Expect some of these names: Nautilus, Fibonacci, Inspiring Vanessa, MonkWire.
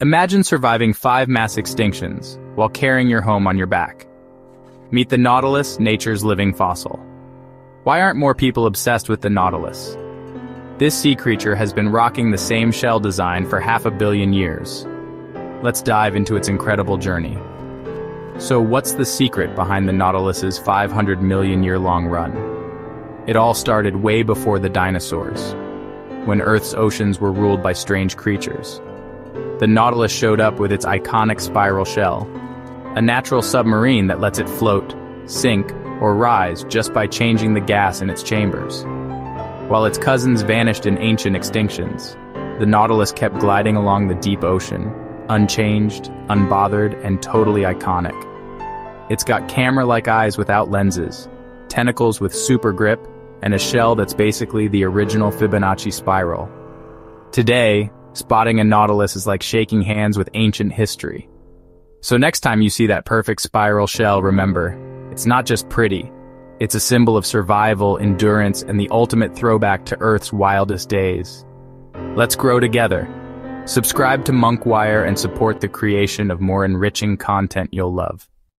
Imagine surviving 5 mass extinctions while carrying your home on your back. Meet the Nautilus, nature's living fossil. Why aren't more people obsessed with the Nautilus? This sea creature has been rocking the same shell design for 500 million years. Let's dive into its incredible journey. So what's the secret behind the Nautilus's 500-million-year-long run? It all started way before the dinosaurs, when Earth's oceans were ruled by strange creatures. The Nautilus showed up with its iconic spiral shell, a natural submarine that lets it float, sink, or rise just by changing the gas in its chambers. While its cousins vanished in ancient extinctions, the Nautilus kept gliding along the deep ocean, unchanged, unbothered, and totally iconic. It's got camera-like eyes without lenses, tentacles with super grip, and a shell that's basically the original Fibonacci spiral. Today, spotting a Nautilus is like shaking hands with ancient history. So next time you see that perfect spiral shell, remember, it's not just pretty, it's a symbol of survival, endurance, and the ultimate throwback to Earth's wildest days. Let's grow together. Subscribe to MonkWire and support the creation of more enriching content you'll love.